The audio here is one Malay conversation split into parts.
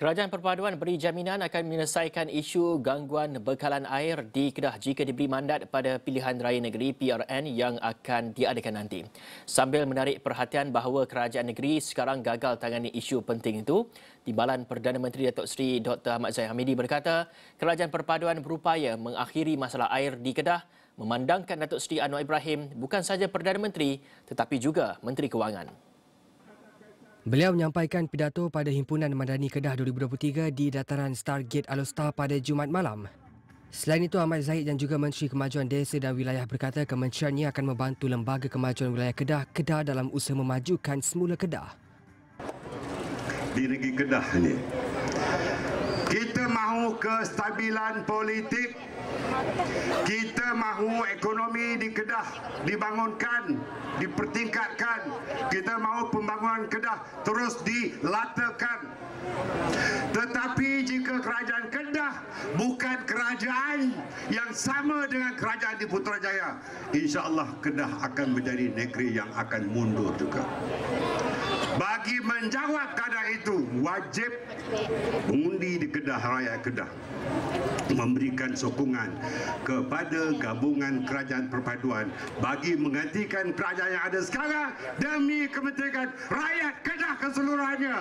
Kerajaan Perpaduan beri jaminan akan menyelesaikan isu gangguan bekalan air di Kedah jika diberi mandat pada pilihan raya negeri PRN yang akan diadakan nanti. Sambil menarik perhatian bahawa kerajaan negeri sekarang gagal tangani isu penting itu, Timbalan Perdana Menteri Datuk Seri Dr. Ahmad Zahid Hamidi berkata, Kerajaan Perpaduan berupaya mengakhiri masalah air di Kedah memandangkan Datuk Seri Anwar Ibrahim bukan sahaja Perdana Menteri tetapi juga Menteri Kewangan. Beliau menyampaikan pidato pada Himpunan Madani Kedah 2023 di dataran Star Gate Alustar pada Jumaat malam. Selain itu, Ahmad Zahid dan juga Menteri Kemajuan Desa dan Wilayah berkata kementeriannya akan membantu Lembaga Kemajuan Wilayah Kedah-Kedah dalam usaha memajukan semula Kedah. Di negeri Kedah ini, kita mahu kestabilan politik, kita mahu ekonomi di Kedah dibangunkan, dipertingkatkan. Kita mahu pembangunan Kedah terus dilatakan. Tetapi jika kerajaan Kedah bukan kerajaan yang sama dengan kerajaan di Putrajaya, insya-Allah Kedah akan menjadi negeri yang akan mundur juga. Bagi menjawab keadaan itu, wajib mengundi di Kedah Raya Kedah memberikan sokongan kepada gabungan kerajaan perpaduan bagi menggantikan kerajaan yang ada sekarang demi kepentingan rakyat Kedah keseluruhannya.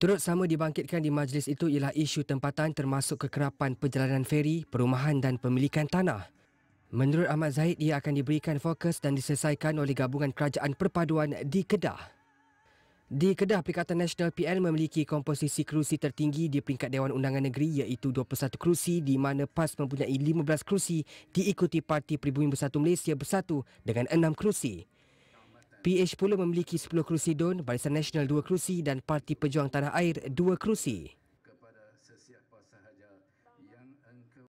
Turut sama dibangkitkan di majlis itu ialah isu tempatan termasuk kekerapan perjalanan feri, perumahan dan pemilikan tanah. Menurut Ahmad Zahid, ia akan diberikan fokus dan diselesaikan oleh gabungan kerajaan perpaduan di Kedah. Di Kedah, Perikatan Nasional PRN memiliki komposisi kerusi tertinggi di peringkat Dewan Undangan Negeri iaitu 21 kerusi di mana PAS mempunyai 15 kerusi diikuti Parti Peribumi Bersatu Malaysia bersatu dengan 6 kerusi. PH pula memiliki 10 kerusi DUN, Barisan Nasional 2 kerusi dan Parti Pejuang Tanah Air 2 kerusi.